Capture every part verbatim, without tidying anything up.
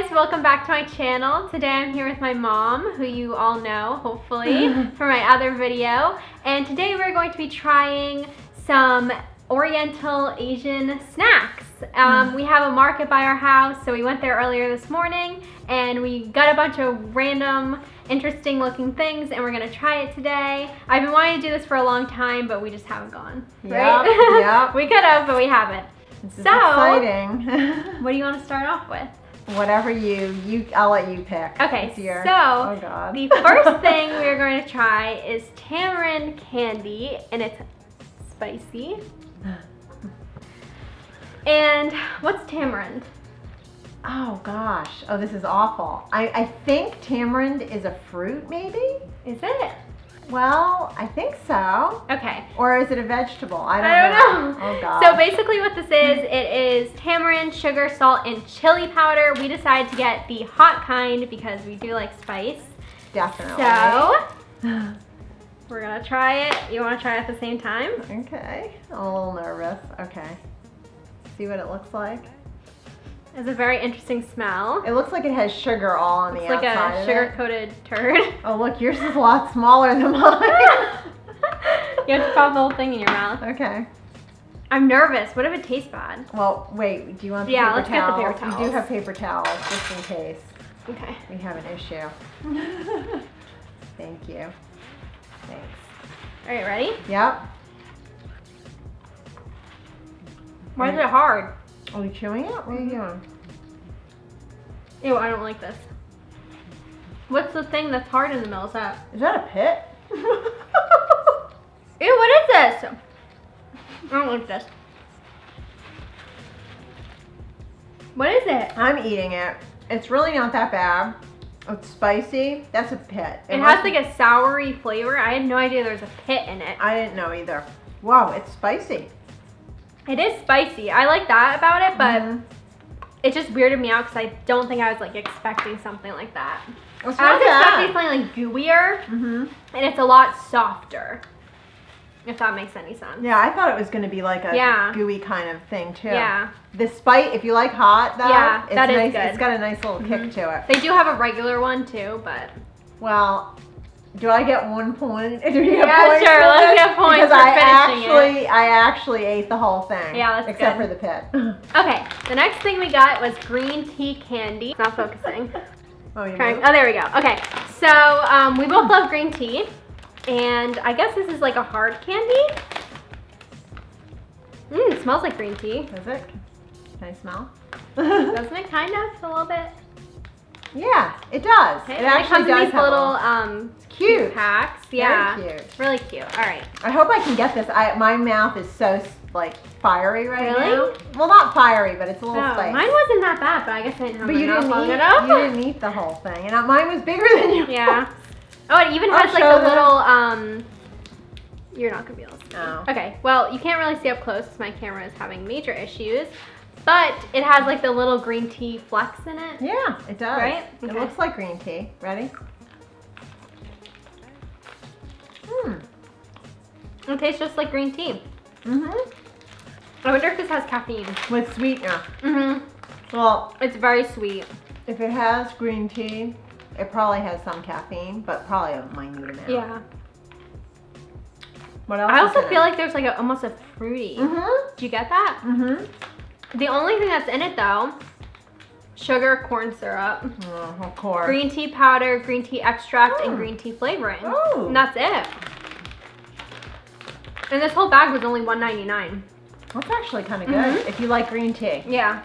guys, welcome back to my channel. Today I'm here with my mom, who you all know, hopefully, for my other video. And today we're going to be trying some Oriental Asian snacks. Um, we have a market by our house, so we went there earlier this morning and we got a bunch of random, interesting looking things, and we're gonna try it today. I've been wanting to do this for a long time, but we just haven't gone, right? Yep, yep. We could have, but we haven't. This is so exciting. What do you want to start off with? Whatever you, you, I'll let you pick. Okay, your, so oh God. The first thing we're going to try is tamarind candy, and it's spicy. And what's tamarind? Oh gosh, oh this is awful. I, I think tamarind is a fruit maybe? Is it? Well, I think so. Okay. Or is it a vegetable? I don't, I don't know. know. Oh God. So basically what this is, it is tamarind, sugar, salt, and chili powder. We decided to get the hot kind because we do like spice. Definitely. So we're gonna try it. You wanna try it at the same time? Okay. I'm a little nervous. Okay. See what it looks like. It's a very interesting smell. It looks like it has sugar all on the outside. It's like a sugar-coated turd. Oh look, yours is a lot smaller than mine. You have to pop the whole thing in your mouth. Okay. I'm nervous. What if it tastes bad? Well, wait. Do you want the yeah, paper towel? Yeah, let's get the paper towels. We do have paper towels, just in case. Okay. We have an issue. Thank you. Thanks. All right, ready? Yep. Why is it hard? Are you chewing it? What are you doing? Ew, I don't like this. What's the thing that's hard in the middle? Is that? Is that a pit? Ew, what is this? I don't like this. What is it? I'm eating it. It's really not that bad. It's spicy. That's a pit. It, it has like a soury flavor. I had no idea there was a pit in it. I didn't know either. Wow, it's spicy. It is spicy. I like that about it, but mm-hmm. It just weirded me out because I don't think I was like expecting something like that. It's I was bad. expecting something like gooier, mm-hmm. and it's a lot softer, if that makes any sense. Yeah, I thought it was going to be like a yeah. gooey kind of thing too. Yeah. The spice, if you like hot, though, yeah, it's that is nice. Good. It's got a nice little mm-hmm. kick to it. They do have a regular one too, but well. Do I get one point? Do you get yeah, points sure. Let's get points because for I actually, it. I actually ate the whole thing. Yeah, that's except good. for the pit. Okay, the next thing we got was green tea candy. It's not focusing. oh, you Trying, oh, there we go. Okay, so um, we both love green tea, and I guess this is like a hard candy. Mmm, it smells like green tea. Does it? Can I smell? Doesn't it? Kind of, a little bit. Yeah, it does. Okay, it actually it comes does in these little um, cute packs. Yeah, very cute. It's really cute. All right. I hope I can get this. I my mouth is so like fiery right really? now. Well, not fiery, but it's a little oh, spicy. Mine wasn't that bad, but I guess I didn't have but my you mouth didn't long eat, enough. You didn't eat the whole thing, and mine was bigger than yours. Yeah. Oh, it even has I'll like a little. Um, you're not gonna be able to see. No. Okay. Well, you can't really see up close. My camera is having major issues. But it has like the little green tea flecks in it. Yeah, it does. Right? Okay. It looks like green tea. Ready? Hmm. It tastes just like green tea. Mm-hmm. I wonder if this has caffeine. With sweetener. Mm-hmm. Well, it's very sweet. If it has green tea, it probably has some caffeine, but probably a minute amount. Yeah. What else? I also feel it? like there's like a, almost a fruity. Mm-hmm. Do you get that? Mm-hmm. The only thing that's in it though, sugar, corn syrup, oh, of course. green tea powder, green tea extract, mm. and green tea flavoring. Oh. And that's it. And this whole bag was only one ninety-nine. That's actually kind of good mm-hmm. if you like green tea. Yeah.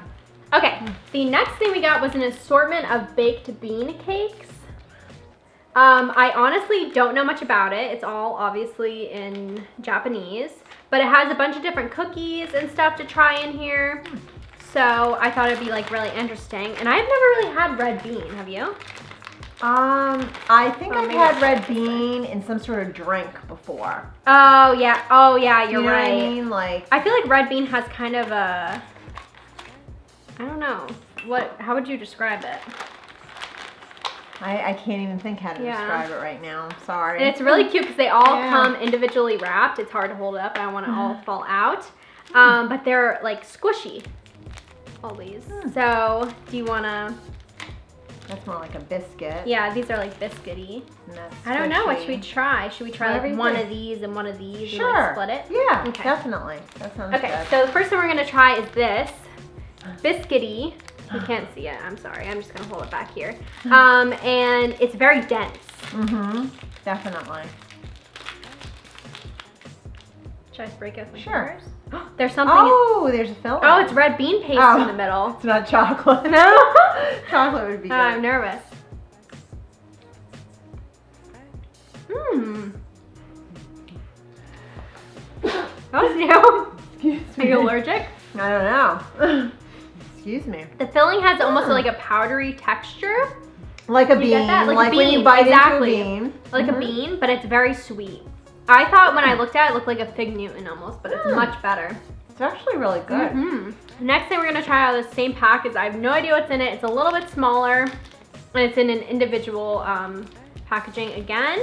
Okay, mm. the next thing we got was an assortment of baked bean cakes. Um, I honestly don't know much about it. It's all obviously in Japanese. But it has a bunch of different cookies and stuff to try in here. So I thought it'd be like really interesting. And I've never really had red bean, have you? Um, I think oh, I've had red bean in some sort of drink before. Oh yeah, oh yeah, you're you know right. What I mean? Like I feel like red bean has kind of a, I don't know, what, how would you describe it? I, I can't even think how to yeah. describe it right now. I'm sorry. And it's really cute because they all yeah. come individually wrapped. It's hard to hold it up. I don't want to all fall out. Um, but they're like squishy. All these. So do you want to That's more like a biscuit. Yeah, these are like biscuity. I don't know. What should we try? Should we try like one of these and one of these sure. and like split it? Yeah, okay. Definitely. That sounds okay, good. So the first one we're going to try is this. Biscuity. You can't see it. I'm sorry. I'm just going to hold it back here. Um, and it's very dense. Mm-hmm. Definitely. Should I break out my fingers? Sure. There's something. Oh, there's a film. Oh, it's red bean paste oh, in the middle. It's not chocolate. No. Chocolate would be good. Uh, I'm nervous. Mmm. That was new. Excuse me. Are you allergic? I don't know. Excuse me. The filling has almost mm. like a powdery texture. Like a you bean. Like, like a bean. When you bite exactly. into a bean. Like mm-hmm. a bean, but it's very sweet. I thought when I looked at it, it looked like a Fig Newton almost, but it's mm. much better. It's actually really good. Mm-hmm. Next thing we're gonna try out of the same pack is I have no idea what's in it. It's a little bit smaller, and it's in an individual um, packaging again.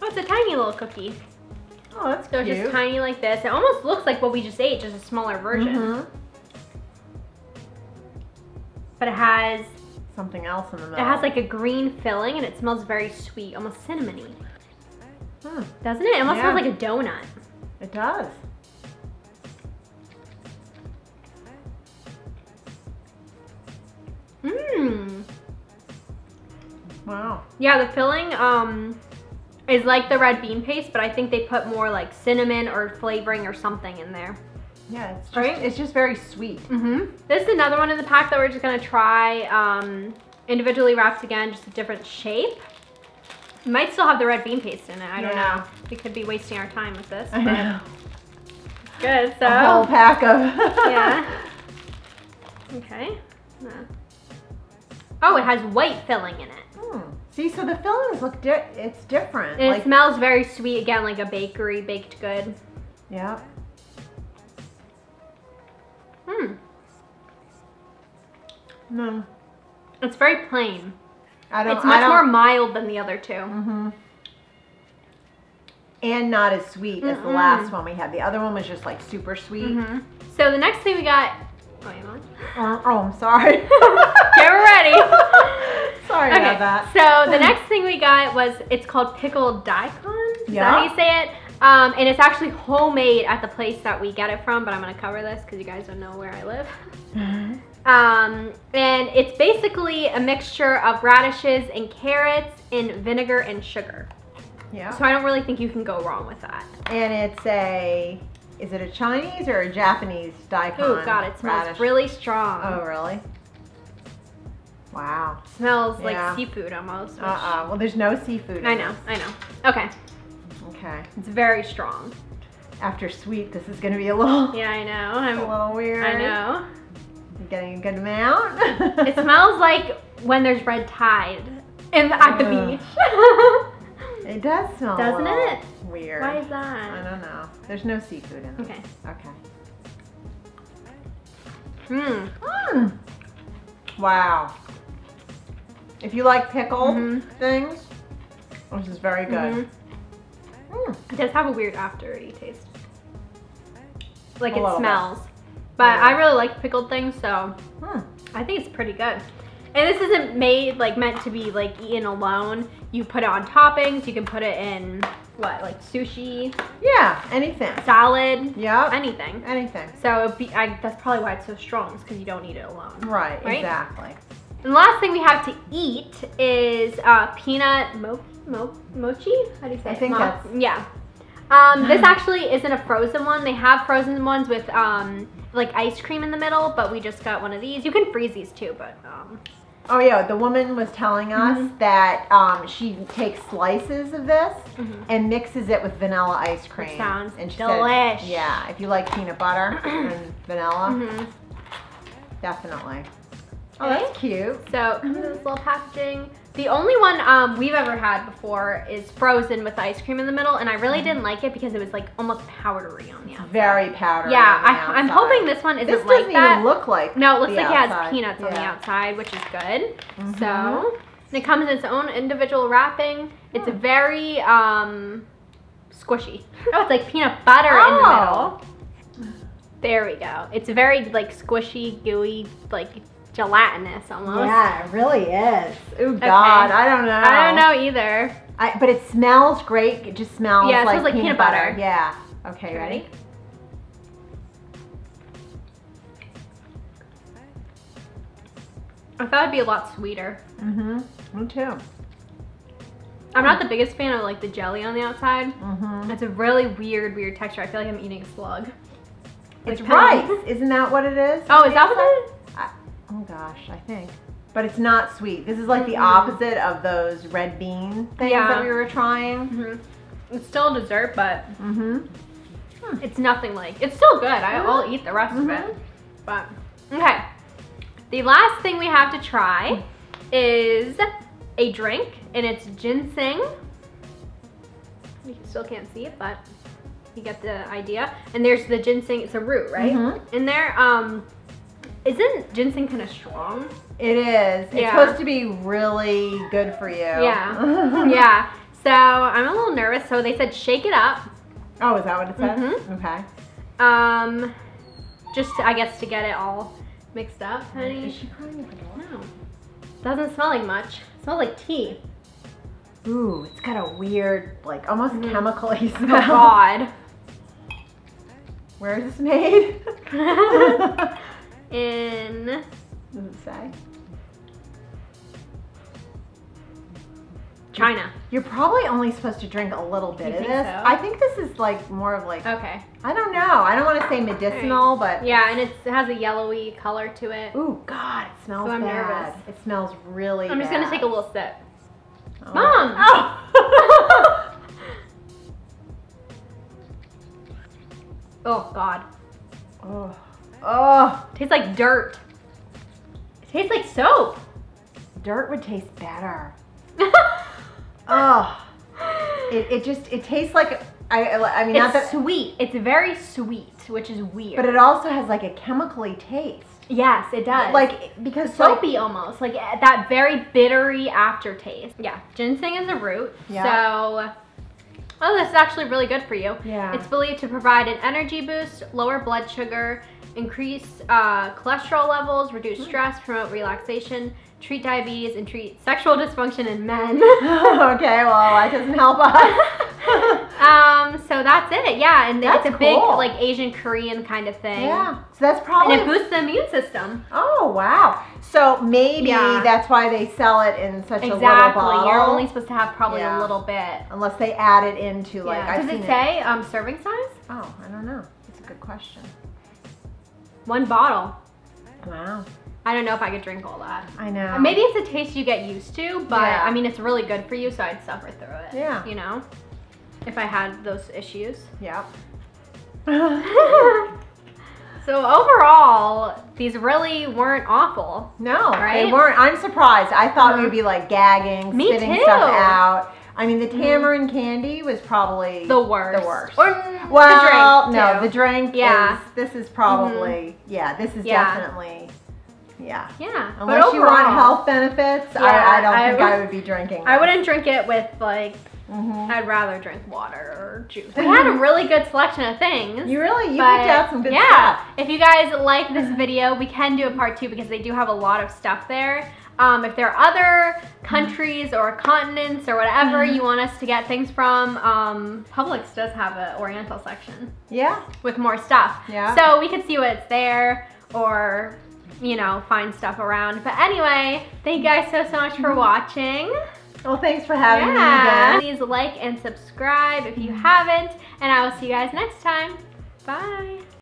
Oh, it's a tiny little cookie. Oh, that's so cute. So just tiny like this. It almost looks like what we just ate, just a smaller version. Mm-hmm. But it has something else in the middle. It has like a green filling and it smells very sweet, almost cinnamony. Hmm. Doesn't it? It almost yeah. smells like a donut. It does. Mmm. Wow. Yeah, the filling um, is like the red bean paste, but I think they put more like cinnamon or flavoring or something in there. Yeah, it's just, right? It's just very sweet. Mm-hmm. This is another one in the pack that we're just gonna try um, individually wrapped again, just a different shape. It might still have the red bean paste in it. I yeah. don't know. We could be wasting our time with this. But I know. It's good. So a whole pack of. yeah. Okay. Yeah. Oh, it has white filling in it. Hmm. See, so the fillings look di it's different. And like, it smells very sweet again, like a bakery baked good. Yeah. Hmm. No. It's very plain. I don't, it's much I don't, more mild than the other two. Mm-hmm. And not as sweet mm-hmm. as the last one we had. The other one was just like super sweet. Mm-hmm. So the next thing we got... Oh, uh, oh I'm sorry. Get ready. Sorry okay, about that. So the next thing we got was, it's called pickled daikon. Is yeah. that how you say it? Um, and it's actually homemade at the place that we get it from, but I'm gonna cover this because you guys don't know where I live. Mm-hmm. um, and it's basically a mixture of radishes and carrots and vinegar and sugar. Yeah. So I don't really think you can go wrong with that. And it's a, is it a Chinese or a Japanese daikon? Oh God, it smells radish. really strong. Oh really? Wow. It smells yeah. like seafood almost. Which... Uh-uh, well there's no seafood in I know, this. I know. Okay. Okay. It's very strong. After sweet, this is going to be a little... Yeah, I know. I'm, a little weird. I know. You're getting a good amount. It smells like when there's red tide in, at the Ugh. beach. It does smell Doesn't a it? weird. Why is that? I don't know. There's no seafood in it. Okay. Okay. Mmm. Mmm. Wow. If you like pickled mm-hmm. things, this is very good. Mm-hmm. Mm. It does have a weird after-y taste. Like it smells. Bit. But yeah. I really like pickled things, so mm. I think it's pretty good. And this isn't made, like meant to be like eaten alone. You put it on toppings, you can put it in, what, like sushi? Yeah, anything. Salad. Yeah. Anything. Anything. So it'd be, I, that's probably why it's so strong, is because you don't eat it alone. Right, right? Exactly. And the last thing we have to eat is uh, peanut mochi. Mo mochi? How do you say I it? I think Mo that's... Yeah. Um, this actually isn't a frozen one. They have frozen ones with um, like ice cream in the middle, but we just got one of these. You can freeze these too, but... Um... Oh yeah, the woman was telling us mm-hmm. that um, she takes slices of this mm-hmm. and mixes it with vanilla ice cream. Which sounds and she delish. Said, yeah, if you like peanut butter and vanilla, mm-hmm. definitely. Oh, that's cute. So, comes in this little packaging. The only one um, we've ever had before is frozen with the ice cream in the middle, and I really didn't like it because it was like almost powdery on the outside. Very powdery. Yeah, on the I, I'm hoping this one isn't this like that. This doesn't even look like No, it looks like outside. It has peanuts yeah. on the outside, which is good. Mm-hmm. So, and it comes in its own individual wrapping. It's mm. very um, squishy. Oh, it's like peanut butter oh. in the middle. There we go. It's very like squishy, gooey, like gelatinous almost. Yeah, it really is. Oh God, okay. I don't know. I don't know either. I, but it smells great. It just smells yeah, it like, smells like peanut, peanut butter. butter. Yeah. Okay, ready? I thought it'd be a lot sweeter. Mm-hmm. Me too. I'm not the biggest fan of like the jelly on the outside. Mm-hmm. It's a really weird, weird texture. I feel like I'm eating a slug. It's like rice. Isn't that what it is? Oh, is that what it is? I, oh gosh, I think. But it's not sweet. This is like mm-hmm. the opposite of those red bean things yeah. that we were trying. Mm-hmm. It's still a dessert, but mm-hmm. hmm. it's nothing like, it's still good. I will mm-hmm. eat the rest mm-hmm. of it. But, okay. The last thing we have to try is a drink, and it's ginseng. You still can't see it, but you get the idea. And there's the ginseng, it's a root, right? Mm-hmm. In there, um, isn't ginseng kind of strong? It is. Yeah. It's supposed to be really good for you. Yeah. yeah. So I'm a little nervous. So they said shake it up. Oh, is that what it said? Mm-hmm. Okay. Um, just, I guess, to get it all mixed up, honey. Is she crying? No. Doesn't smell like much. It smells like tea. Ooh, it's got a weird, like almost mm-hmm. chemical-y smell. Oh God. Where is this made? In. Does it say? China. You're probably only supposed to drink a little bit of this. So? I think this is like more of like, okay. I don't know. I don't want to say medicinal, right. but. Yeah, and it's, it has a yellowy color to it. Ooh, God, it smells so I'm bad. Nervous. It smells really I'm just going to take a little sip. Oh. Mom! Oh. oh, God. Oh. Oh. Tastes like dirt. It tastes like soap. Dirt would taste better. Oh, it, it just, it tastes like, I, I mean, it's not that sweet. It's very sweet, which is weird. But it also has like a chemical-y taste. Yes, it does. Like, because soapy like, almost, like that very bittery aftertaste. Yeah, ginseng is a root, yeah. so, oh, this is actually really good for you. Yeah. It's believed to provide an energy boost, lower blood sugar, increase uh, cholesterol levels, reduce stress, promote relaxation, treat diabetes, and treat sexual dysfunction in men. Okay, well, that doesn't help us. um, so that's it, yeah. And that's it's a cool. big, like, Asian Korean kind of thing. Yeah, so that's probably... And it boosts the immune system. Oh, wow. So maybe yeah. that's why they sell it in such exactly. a little bottle. You're only supposed to have probably yeah. a little bit. Unless they add it into, like, yeah. I've Does seen it say it. Um, serving size? Oh, I don't know. That's a good question. One bottle. Wow. I don't know if I could drink all that. I know. Maybe it's a taste you get used to, but yeah. I mean, it's really good for you, so I'd suffer through it. Yeah. You know? If I had those issues. Yeah. So overall, these really weren't awful. No, right? They weren't. I'm surprised. I thought mm-hmm. we would be like gagging, Me spitting too. stuff out. I mean, the tamarind mm. candy was probably the worst. The worst. Or well, the drink. No, too. the drink yeah. is, this is probably, mm-hmm. yeah, this is yeah. definitely... Yeah. Yeah. Unless overall, you want health benefits, yeah, I, I don't I think would, I would be drinking. That. I wouldn't drink it with like. Mm-hmm. I'd rather drink water or juice. We had a really good selection of things. You really, you picked out some good yeah, stuff. Yeah. If you guys like this video, we can do a part two because they do have a lot of stuff there. Um, if there are other countries or continents or whatever you want us to get things from, um, Publix does have an Oriental section. Yeah. With more stuff. Yeah. So we could see what's there or. You know, find stuff around. But anyway, thank you guys so, so much for watching. Well, thanks for having yeah. me again. Please like and subscribe if you haven't, and I will see you guys next time. Bye.